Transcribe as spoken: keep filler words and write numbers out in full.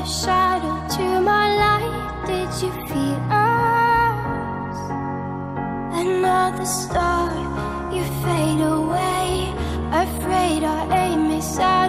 the shadow to my light. Did you feel us? Another star, you fade away. Afraid our aim is out.